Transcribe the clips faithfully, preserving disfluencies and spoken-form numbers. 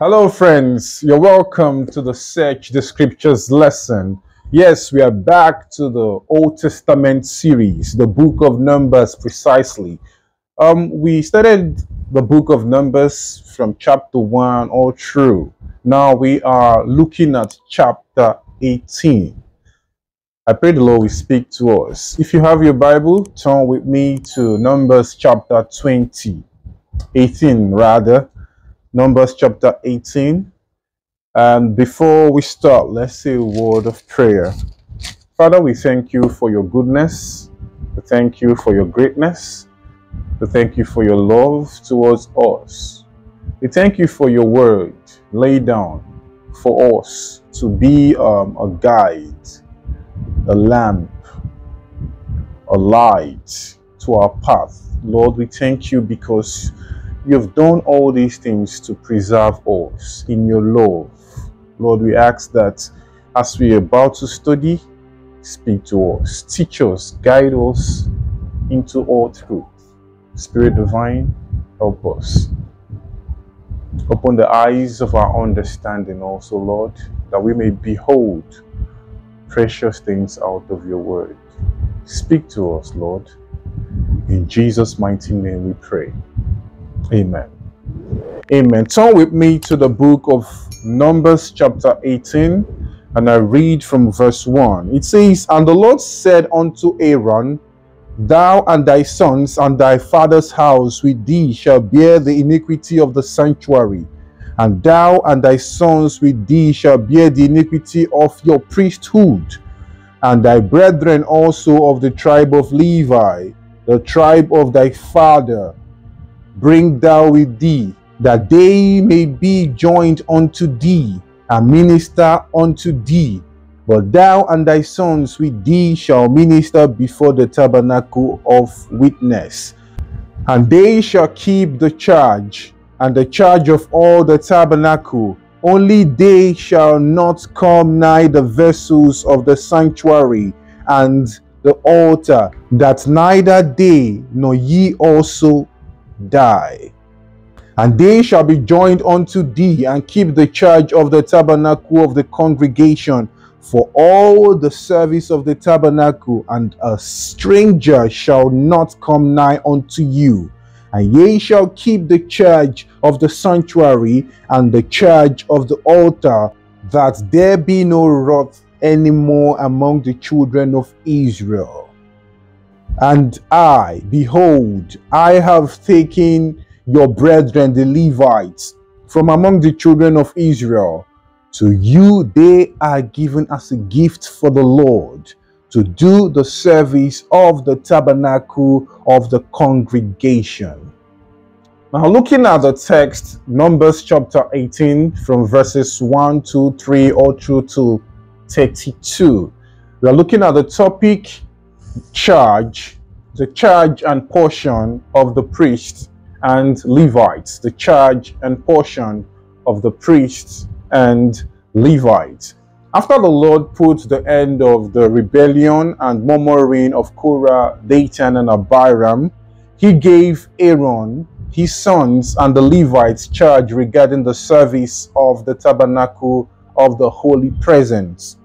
Hello friends, you're welcome to the Search the Scriptures lesson. Yes, we are back to the Old Testament series, the book of Numbers precisely. Um, we started the book of Numbers from chapter one all through. Now we are looking at chapter eighteen. I pray the Lord will speak to us. If you have your Bible, turn with me to Numbers chapter twenty, eighteen rather. Numbers chapter eighteen, and before we start, let's say a word of prayer. Father, we thank you for your goodness, we thank you for your greatness, we thank you for your love towards us. We thank you for your word laid down for us to be um, a guide, a lamp, a light to our path. Lord, we thank you because you've done all these things to preserve us in your love. Lord, we ask that as we are about to study, speak to us, teach us, guide us into all truth. Spirit divine, help us. Open the eyes of our understanding also, Lord, that we may behold precious things out of your word. Speak to us, Lord. In Jesus' mighty name we pray. Amen. Amen. Turn with me to the book of Numbers chapter eighteen, and I read from verse one. It says, "And the Lord said unto Aaron, Thou and thy sons and thy father's house with thee shall bear the iniquity of the sanctuary, and thou and thy sons with thee shall bear the iniquity of your priesthood, and thy brethren also of the tribe of Levi, the tribe of thy father, bring thou with thee, that they may be joined unto thee, and minister unto thee. But thou and thy sons with thee shall minister before the tabernacle of witness. And they shall keep the charge, and the charge of all the tabernacle. Only they shall not come nigh the vessels of the sanctuary, and the altar, that neither they nor ye also die. And they shall be joined unto thee, and keep the charge of the tabernacle of the congregation for all the service of the tabernacle, and a stranger shall not come nigh unto you. And ye shall keep the charge of the sanctuary, and the charge of the altar, that there be no wrath any more among the children of Israel. And I, behold, I have taken your brethren, the Levites, from among the children of Israel. To you they are given as a gift for the Lord, to do the service of the tabernacle of the congregation." Now looking at the text, Numbers chapter eighteen, from verses one, two, three, all through to thirty-two. We are looking at the topic, charge, the charge and portion of the priests and Levites, the charge and portion of the priests and Levites. After the Lord put the end of the rebellion and murmuring of Korah, Dathan, and Abiram, he gave Aaron, his sons, and the Levites charge regarding the service of the tabernacle of the holy presence.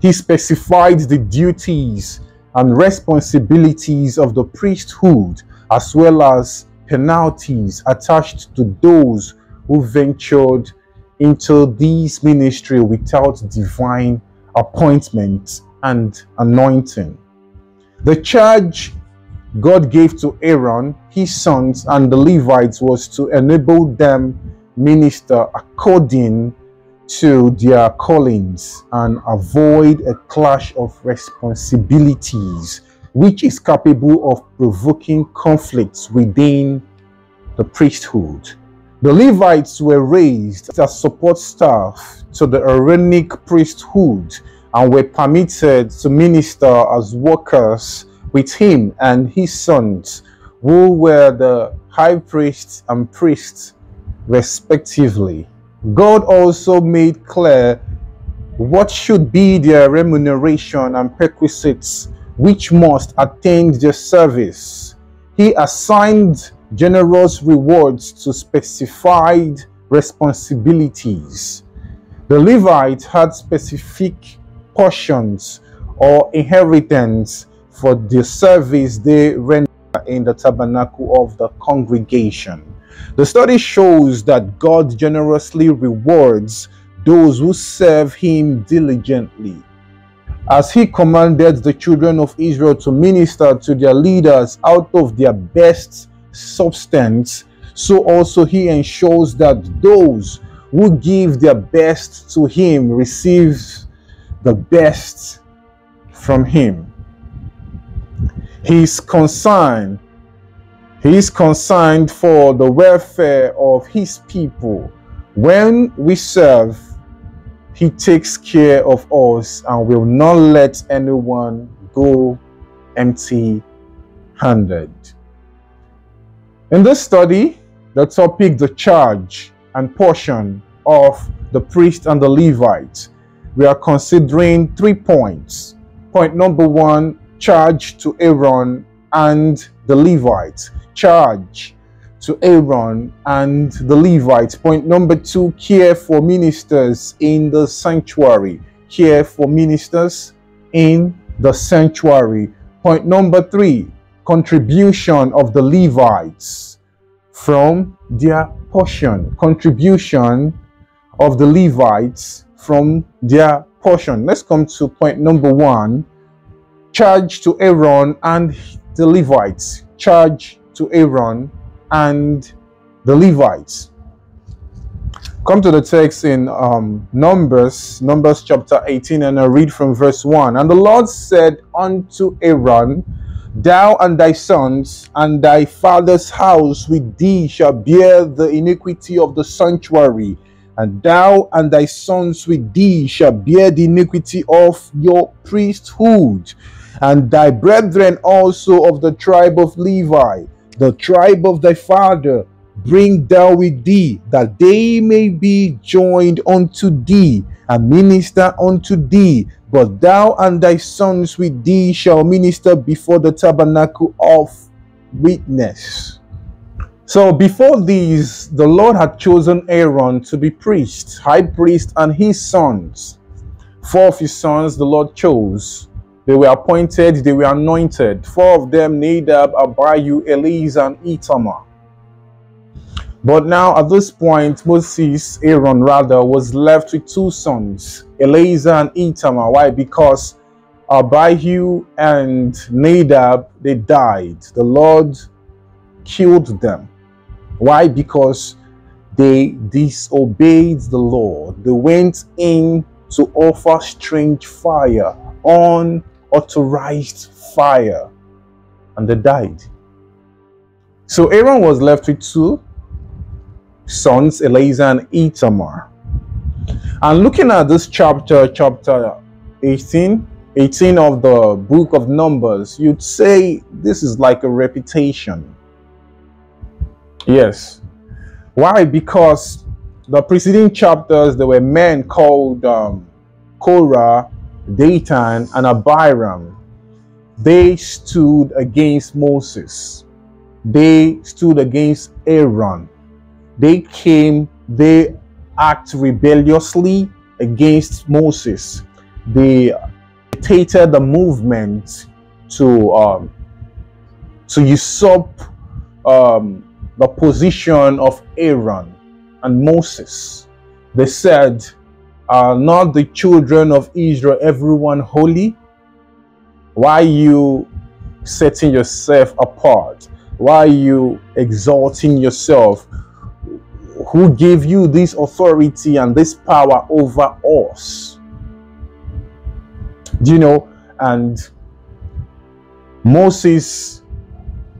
He specified the duties and responsibilities of the priesthood, as well as penalties attached to those who ventured into this ministry without divine appointment and anointing. The charge God gave to Aaron, his sons, and the Levites was to enable them minister according to their callings and avoid a clash of responsibilities, which is capable of provoking conflicts within the priesthood. The Levites were raised as support staff to the Aaronic priesthood and were permitted to minister as workers with him and his sons, who were the high priests and priests respectively. God also made clear what should be their remuneration and perquisites which must attend their service. He assigned generous rewards to specified responsibilities. The Levites had specific portions or inheritance for the service they rendered in the tabernacle of the congregation. The study shows that God generously rewards those who serve him diligently. As he commanded the children of Israel to minister to their leaders out of their best substance, so also he ensures that those who give their best to him receive the best from him. His concern, he is concerned for the welfare of his people. When we serve, he takes care of us and will not let anyone go empty-handed. In this study, the topic, the charge and portion of the priest and the Levite, we are considering three points. Point number one, charge to Aaron and the Levites. Charge to Aaron and the Levites. Point number two, care for ministers in the sanctuary. Care for ministers in the sanctuary. Point number three, contribution of the Levites from their portion. Contribution of the Levites from their portion. Let's come to point number one, charge to Aaron and the Levites. Charge to Aaron and the Levites. Come to the text in um, Numbers, Numbers chapter eighteen, and I read from verse one. And the Lord said unto Aaron, Thou and thy sons and thy father's house with thee shall bear the iniquity of the sanctuary, and thou and thy sons with thee shall bear the iniquity of your priesthood, and thy brethren also of the tribe of Levi, the tribe of thy father, bring thou with thee, that they may be joined unto thee, and minister unto thee. But thou and thy sons with thee shall minister before the tabernacle of witness. So before these, the Lord had chosen Aaron to be priest, high priest, and his sons. Four of his sons the Lord chose. They were appointed, they were anointed. Four of them, Nadab, Abihu, Eleazar, and Itamar. But now at this point, Moses, Aaron rather, was left with two sons, Eleazar and Itamar. Why? Because Abihu and Nadab, they died. The Lord killed them. Why? Because they disobeyed the Lord. They went in to offer strange fire, unauthorized fire, and they died. So Aaron was left with two sons, Eleazar and Itamar. And looking at this chapter, chapter eighteen, eighteen of the book of Numbers, you'd say this is like a reputation. Yes. Why? Because the preceding chapters, there were men called um, Korah, Dathan, and Abiram. They stood against Moses. They stood against Aaron. They came, they act rebelliously against Moses. They dictated the movement to, um, to usurp um, the position of Aaron and Moses. They said, are not the children of Israel everyone holy? Why are you setting yourself apart? Why are you exalting yourself? Who gave you this authority and this power over us? Do you know? And Moses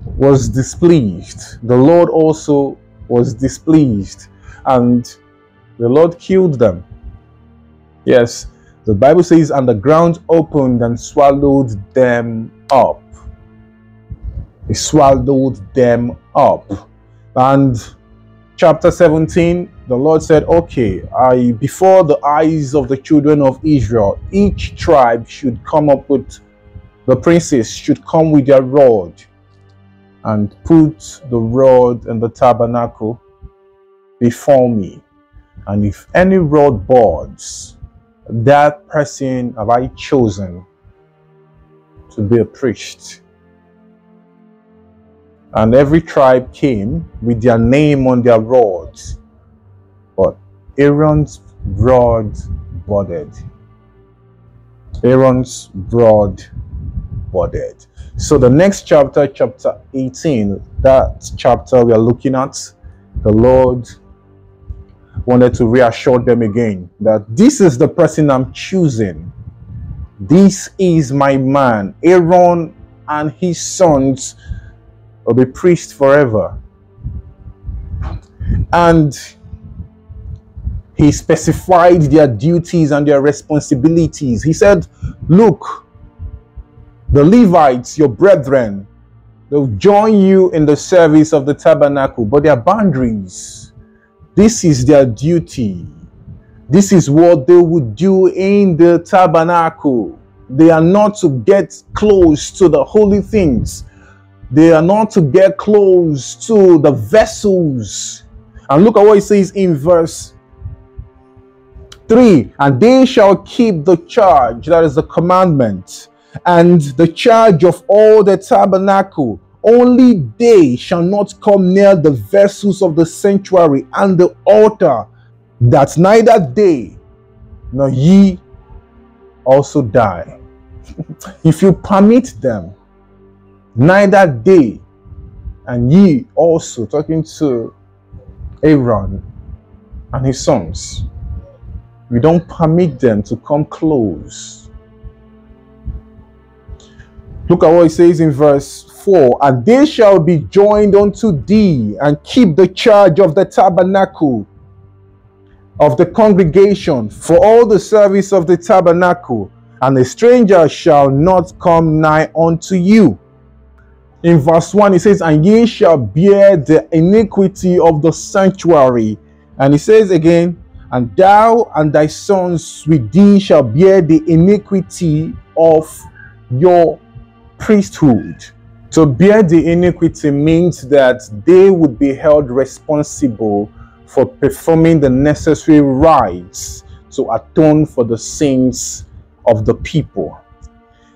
was displeased. The Lord also was displeased, and the Lord killed them. Yes, the Bible says, and the ground opened and swallowed them up. It swallowed them up. And chapter seventeen, the Lord said, okay, I, before the eyes of the children of Israel, each tribe should come up with, the princes should come with their rod, and put the rod in the tabernacle before me, and if any road boards, that person have I chosen to be a priest. And every tribe came with their name on their rods, but Aaron's rod budded. Aaron's rod budded. So the next chapter, chapter eighteen, that chapter we are looking at, the Lord wanted to reassure them again that this is the person I'm choosing. This is my man. Aaron and his sons will be priests forever. And he specified their duties and their responsibilities. He said, look, the Levites, your brethren, they'll join you in the service of the tabernacle, but there are boundaries. This is their duty. This is what they would do in the tabernacle. They are not to get close to the holy things. They are not to get close to the vessels. And look at what it says in verse three. And they shall keep the charge, that is the commandment, and the charge of all the tabernacle. Only they shall not come near the vessels of the sanctuary and the altar, that neither they nor ye also die. If you permit them, neither they and ye also, talking to Aaron and his sons, we don't permit them to come close. Look at what it says in verse four. And they shall be joined unto thee, and keep the charge of the tabernacle of the congregation for all the service of the tabernacle, and a stranger shall not come nigh unto you. In verse one it says, and ye shall bear the iniquity of the sanctuary. And it says again, and thou and thy sons with thee shall bear the iniquity of your priesthood. To bear the iniquity means that they would be held responsible for performing the necessary rites to atone for the sins of the people.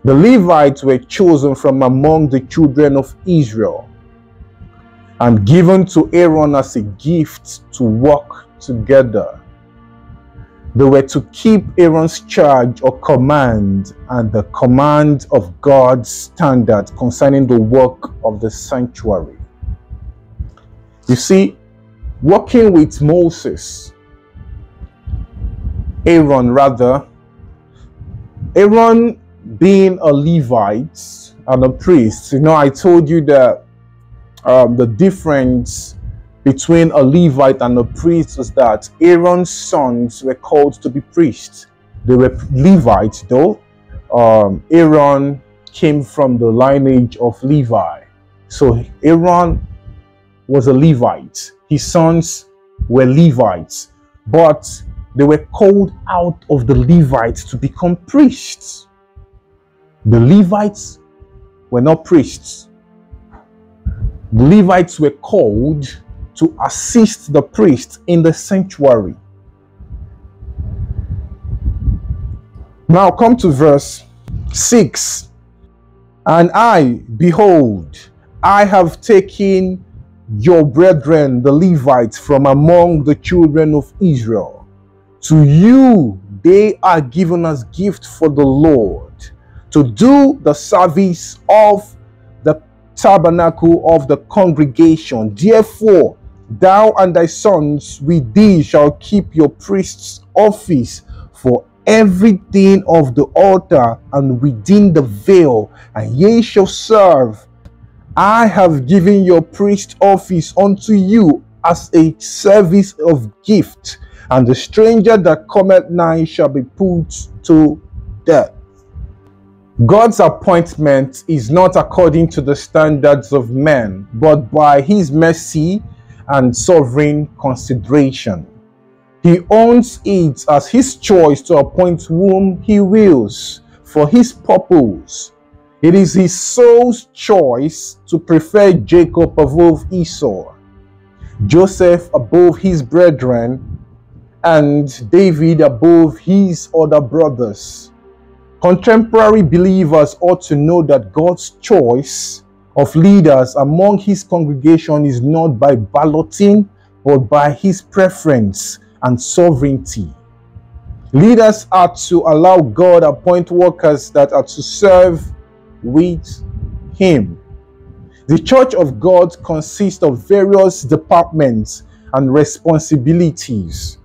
The Levites were chosen from among the children of Israel and given to Aaron as a gift to work together. They were to keep Aaron's charge or command and the command of God's standard concerning the work of the sanctuary. You see, working with Moses, Aaron rather, Aaron being a Levite and a priest, you know, I told you that um, the difference between a Levite and a priest was that Aaron's sons were called to be priests. They were Levites though. Um, Aaron came from the lineage of Levi. So Aaron was a Levite. His sons were Levites. But they were called out of the Levites to become priests. The Levites were not priests. The Levites were called to assist the priest in the sanctuary. Now come to verse six. And I, behold, I have taken your brethren, the Levites, from among the children of Israel. To you they are given as gift for the Lord, to do the service of the tabernacle of the congregation. Therefore, thou and thy sons with thee shall keep your priest's office for everything of the altar and within the veil, and ye shall serve. I have given your priest's office unto you as a service of gift, and the stranger that cometh nigh shall be put to death. God's appointment is not according to the standards of men, but by his mercy and sovereign consideration. He owns it as his choice to appoint whom he wills for his purpose. It is his soul's choice to prefer Jacob above Esau. Joseph above his brethren, and David above his other brothers. Contemporary believers ought to know that God's choice of leaders among his congregation is not by balloting, but by his preference and sovereignty. Leaders are to allow God appoint workers that are to serve with him. The Church of God consists of various departments and responsibilities.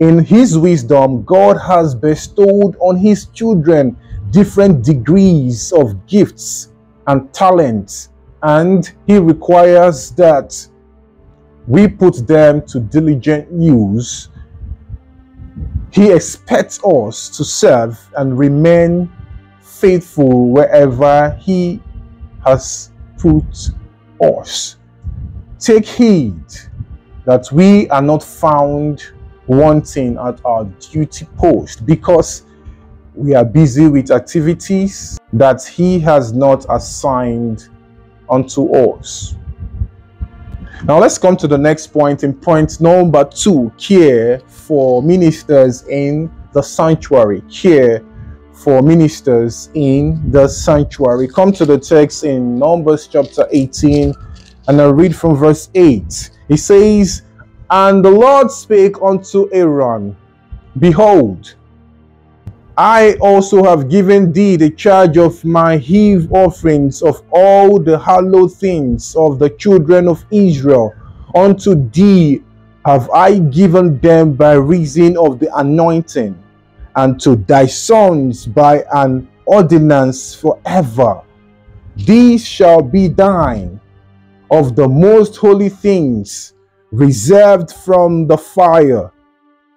In his wisdom, God has bestowed on his children different degrees of gifts and talents, and he requires that we put them to diligent use. He expects us to serve and remain faithful wherever he has put us. Take heed that we are not found wanting at our duty post because we are busy with activities that he has not assigned unto us. Now let's come to the next point, in point number two, care for ministers in the sanctuary. Care for ministers in the sanctuary. Come to the text in Numbers chapter eighteen, and I read from verse eight. It says, "And the Lord spake unto Aaron, Behold, I also have given thee the charge of my heave offerings of all the hallowed things of the children of Israel. Unto thee have I given them by reason of the anointing, and to thy sons by an ordinance forever. These shall be thine of the most holy things, reserved from the fire,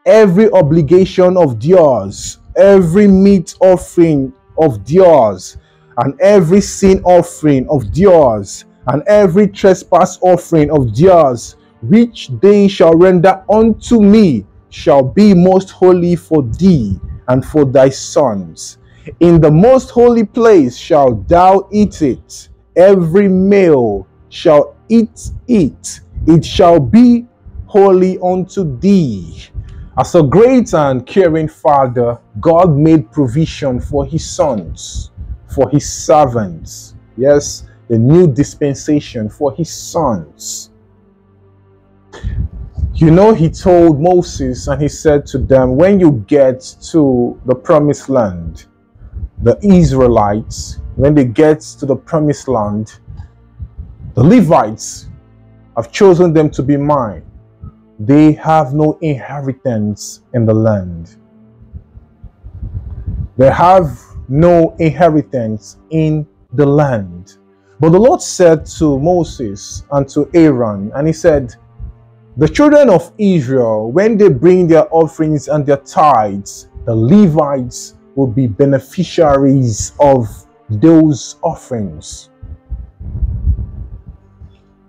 every obligation of yours, every meat offering of yours, and every sin offering of yours, and every trespass offering of yours, which they shall render unto me, shall be most holy for thee and for thy sons. In the most holy place shalt thou eat it, every male shall eat it. It shall be holy unto thee." As a great and caring father, God made provision for his sons, for his servants. Yes, the new dispensation for his sons. You know, he told Moses and he said to them, when you get to the promised land, the Israelites, when they get to the promised land, the Levites, I've chosen them to be mine. They have no inheritance in the land. They have no inheritance in the land. But the Lord said to Moses and to Aaron, and he said, the children of Israel, when they bring their offerings and their tithes, the Levites will be beneficiaries of those offerings.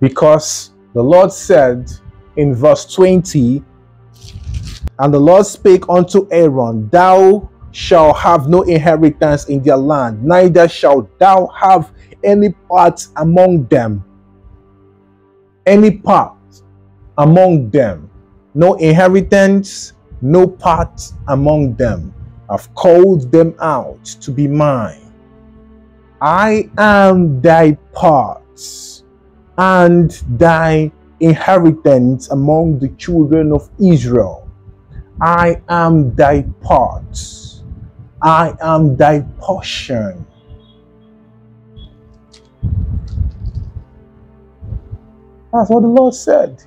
Because the Lord said in verse twenty, "And the Lord spake unto Aaron, Thou shalt have no inheritance in their land, neither shalt thou have any part among them." Any part among them. No inheritance, no part among them. I've called them out to be mine. I am thy parts and thy inheritance among the children of Israel. I am thy part. I am thy portion. That's what the Lord said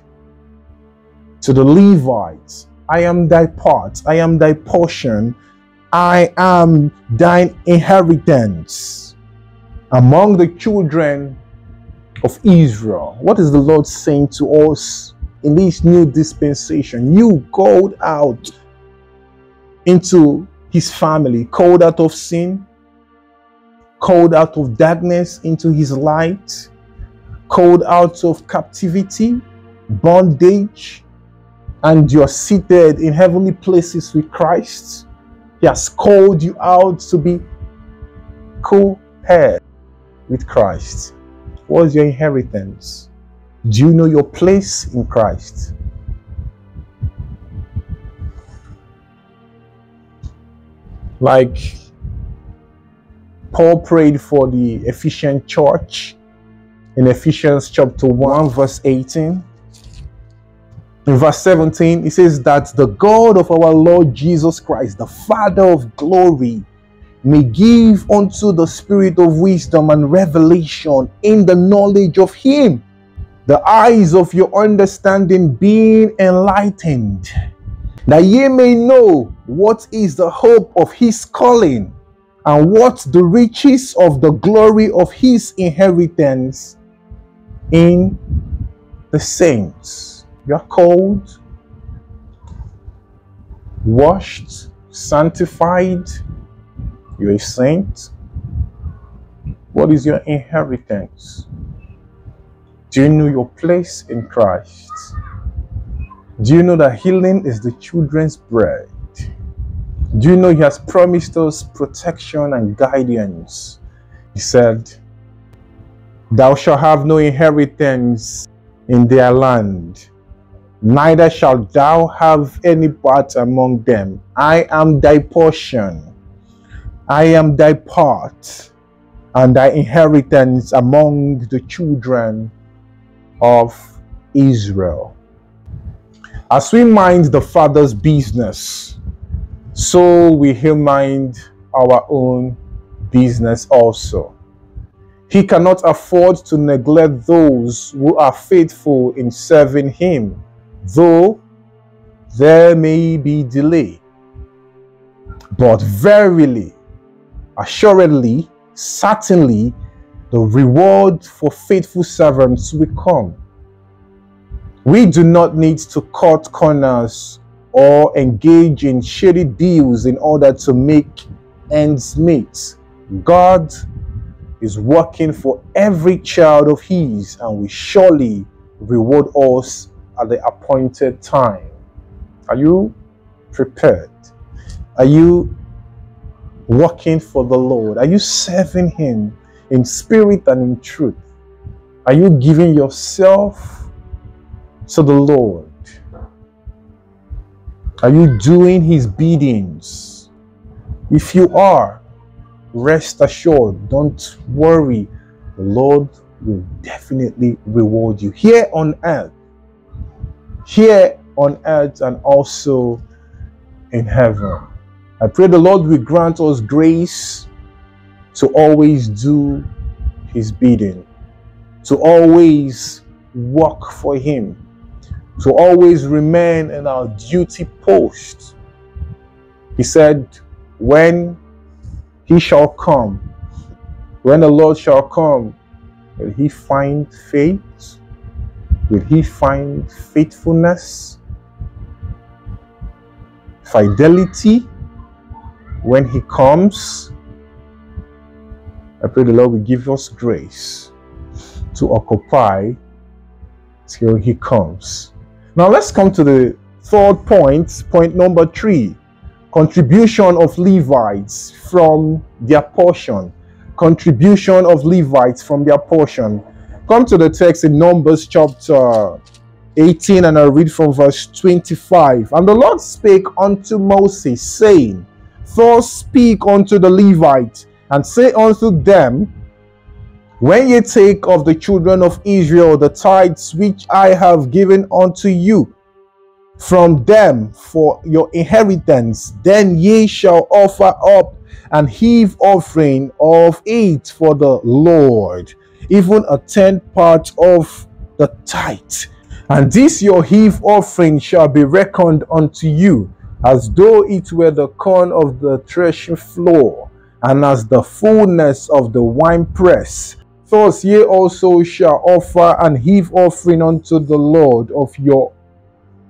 to the Levites. I am thy part. I am thy portion. I am thine inheritance among the children of Israel. What is the Lord saying to us in this new dispensation? You called out into his family, called out of sin, called out of darkness into his light, called out of captivity, bondage, and you're seated in heavenly places with Christ. He has called you out to be co-heirs with Christ. What is your inheritance? Do you know your place in Christ? Like Paul prayed for the Ephesian church in Ephesians chapter one, verse eighteen. In verse seventeen, it says that the God of our Lord Jesus Christ, the Father of glory, may give unto the spirit of wisdom and revelation in the knowledge of him, the eyes of your understanding being enlightened, that ye may know what is the hope of his calling, and what the riches of the glory of his inheritance in the saints. You are called, washed, sanctified. You're a saint. What is your inheritance? Do you know your place in Christ? Do you know that healing is the children's bread? Do you know he has promised us protection and guidance? He said, "Thou shalt have no inheritance in their land, neither shalt thou have any part among them. I am thy portion, I am thy part, and thy inheritance among the children of Israel." As we mind the Father's business, so we here mind our own business also. He cannot afford to neglect those who are faithful in serving him, though there may be delay. But verily, assuredly, certainly, the reward for faithful servants will come. We do not need to cut corners or engage in shady deals in order to make ends meet. God is working for every child of his, and will surely reward us at the appointed time. Are you prepared? Are you working for the Lord? Are you serving him in spirit and in truth? Are you giving yourself to the Lord? Are you doing his biddings? If you are, rest assured, don't worry, the Lord will definitely reward you here on earth, here on earth and also in heaven. I pray the Lord will grant us grace to always do his bidding, to always work for him, to always remain in our duty post. He said, when he shall come, when the Lord shall come, will he find faith? Will he find faithfulness, fidelity when he comes? I pray the Lord will give us grace to occupy till he comes. Now let's come to the third point, point number three. Contribution of Levites from their portion. Contribution of Levites from their portion. Come to the text in Numbers chapter eighteen, and I'll read from verse twenty-five. And the Lord spake unto Moses, saying, Thus speak unto the Levites, and say unto them, When ye take of the children of Israel the tithes which I have given unto you, from them for your inheritance, then ye shall offer up an heave offering of it for the Lord, even a tenth part of the tithe. And this your heave offering shall be reckoned unto you, as though it were the corn of the threshing floor, and as the fullness of the winepress. Thus ye also shall offer an heave offering unto the Lord of your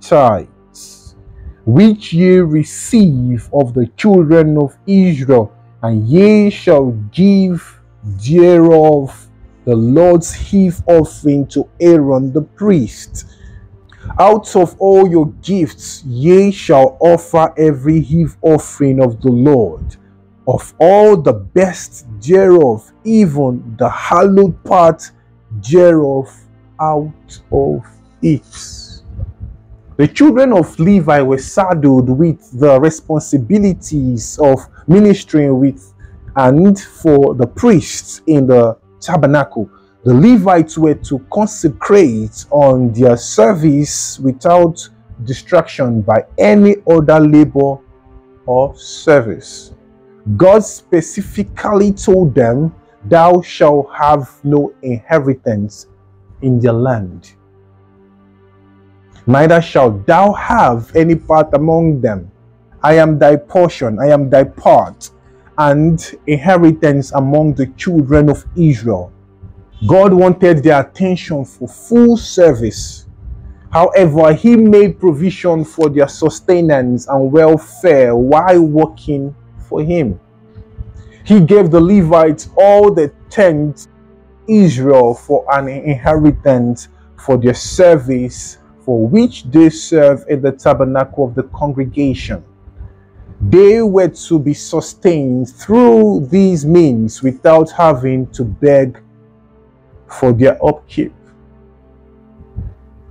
tithes, which ye receive of the children of Israel, and ye shall give thereof the Lord's heave offering to Aaron the priest. Out of all your gifts ye shall offer every heave offering of the Lord, of all the best thereof, even the hallowed part thereof out of it. The children of Levi were saddled with the responsibilities of ministering with and for the priests in the tabernacle. The Levites were to consecrate on their service without distraction by any other labor or service. God specifically told them, "Thou shalt have no inheritance in the land, neither shalt thou have any part among them. I am thy portion, I am thy part and inheritance among the children of Israel." God wanted their attention for full service. However, he made provision for their sustenance and welfare while working for him. He gave the Levites all the tenth Israel for an inheritance for their service, for which they serve in the tabernacle of the congregation. They were to be sustained through these means without having to beg for their upkeep.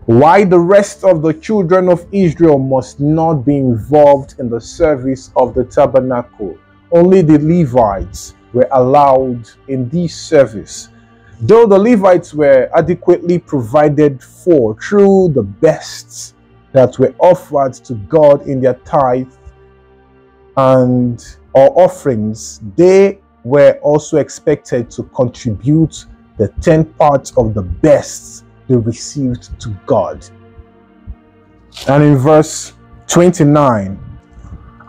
Why the rest of the children of Israel must not be involved in the service of the tabernacle. Only the Levites were allowed in this service. Though the Levites were adequately provided for through the beasts that were offered to God in their tithes and or offerings, they were also expected to contribute the tenth part of the beasts they received to God. And in verse twenty-nine,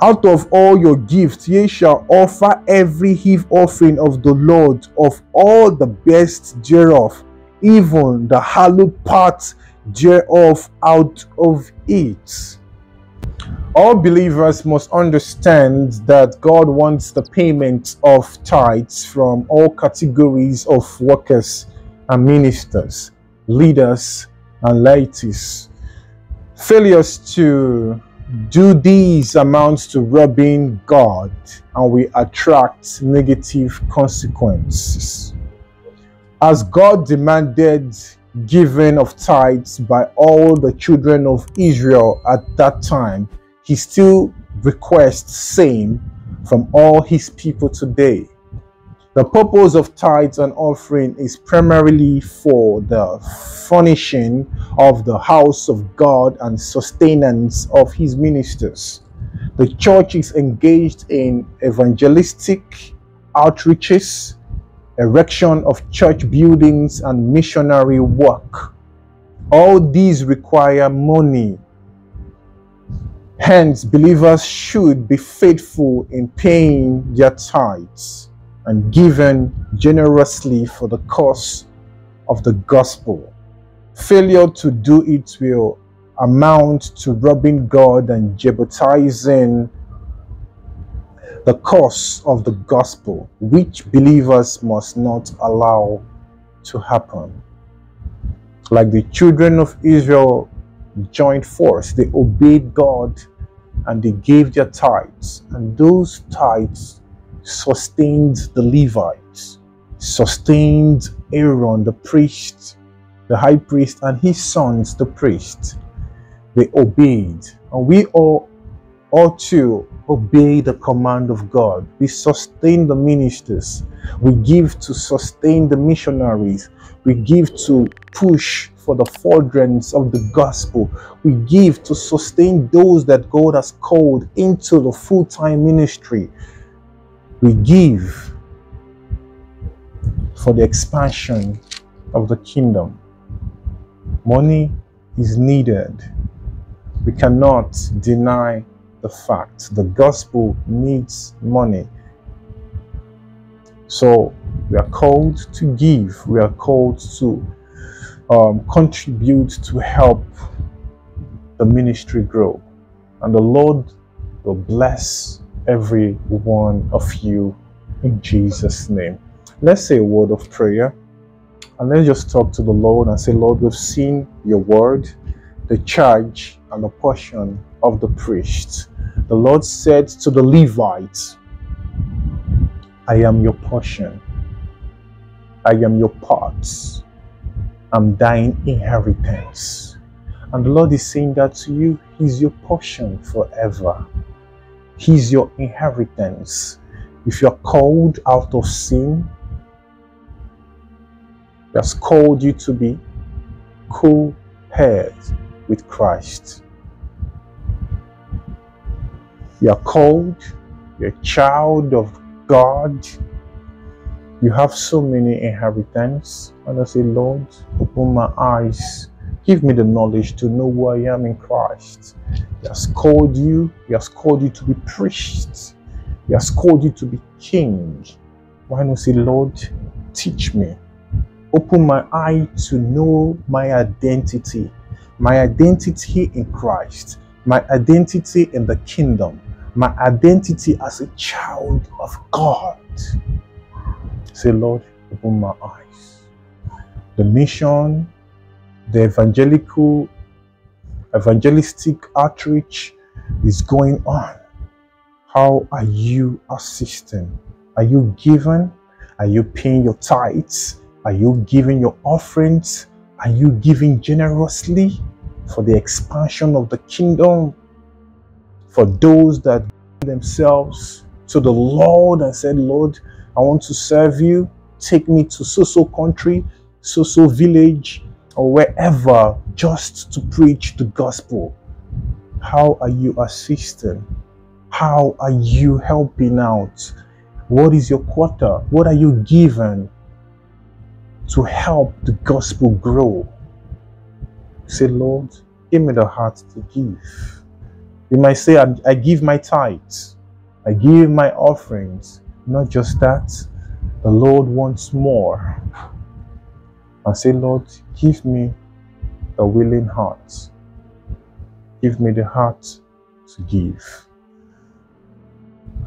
"Out of all your gifts ye shall offer every heave offering of the Lord of all the best thereof, even the hallowed part thereof out of it." All believers must understand that God wants the payment of tithes from all categories of workers and ministers, leaders and laities. Failures to do these amounts to robbing God, and we attract negative consequences. As God demanded giving of tithes by all the children of Israel at that time, he still requests same from all his people today. The purpose of tithes and offering is primarily for the furnishing of the house of God and sustenance of his ministers. The church is engaged in evangelistic outreaches, erection of church buildings, and missionary work. All these require money. Hence, believers should be faithful in paying their tithes and given generously for the cause of the gospel. Failure to do it will amount to robbing God and jeopardizing the cause of the gospel, which believers must not allow to happen. Like the children of Israel joined force, they obeyed God and they gave their tithes, and those tithes sustained the Levites, sustained Aaron the priest, the high priest, and his sons the priests. They obeyed, and we all ought to obey the command of God. We sustain the ministers, we give to sustain the missionaries, we give to push for the furtherance of the gospel, we give to sustain those that God has called into the full-time ministry. We give for the expansion of the kingdom. Money is needed. We cannot deny the fact. The gospel needs money. So we are called to give. We are called to um, contribute to help the ministry grow. And the Lord will bless every one of you in Jesus' name. Let's say a word of prayer, and let's just talk to the Lord and say, "Lord, we've seen your word, the charge and the portion of the priest." The Lord said to the Levites, "I am your portion, I am your part, I'm thine inheritance. And the Lord is saying that to you, He's your portion forever. He's your inheritance. If you're called out of sin, that's called you to be co-heirs with Christ. You're called, you're a child of God. You have so many inheritance. And I say, Lord, open my eyes. Give me the knowledge to know who I am in Christ. He has called you. He has called you to be priest. He has called you to be king. Why not say, Lord, teach me. Open my eye to know my identity. My identity in Christ. My identity in the kingdom. My identity as a child of God. Say, Lord, open my eyes. The mission, the evangelical, evangelistic outreach is going on. How are you assisting? Are you giving? Are you paying your tithes? Are you giving your offerings? Are you giving generously for the expansion of the kingdom? For those that give themselves to the Lord and said, Lord, I want to serve you. Take me to so-so country, so-so village, or wherever, just to preach the gospel. How are you assisting? How are you helping out? What is your quota? What are you giving to help the gospel grow? Say, Lord, give me the heart to give. You might say, I, I give my tithes. I give my offerings. Not just that, the Lord wants more. I say, Lord, give me a willing heart. Give me the heart to give.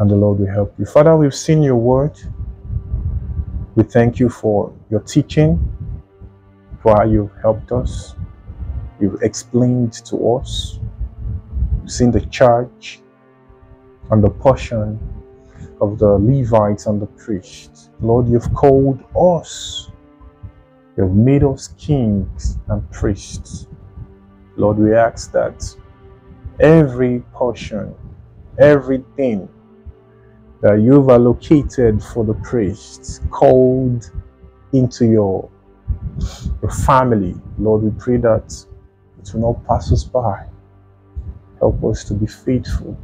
And the Lord will help you. Father, we've seen your word. We thank you for your teaching, for how you've helped us. You've explained to us. We've seen the charge and the portion of the Levites and the priests. Lord, you've called us. You've made us kings and priests. Lord, we ask that every portion, everything that you've allocated for the priests, called into your, your family, Lord, we pray that it will not pass us by. Help us to be faithful.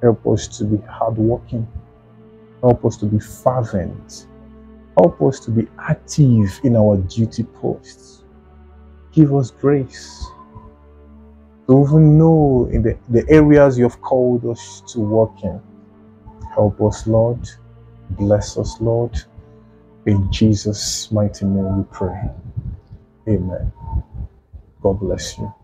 Help us to be hardworking. Help us to be fervent. Help us to be active in our duty posts. Give us grace to even know in the, the areas you have called us to work in. Help us, Lord. Bless us, Lord. In Jesus' mighty name we pray. Amen. God bless you.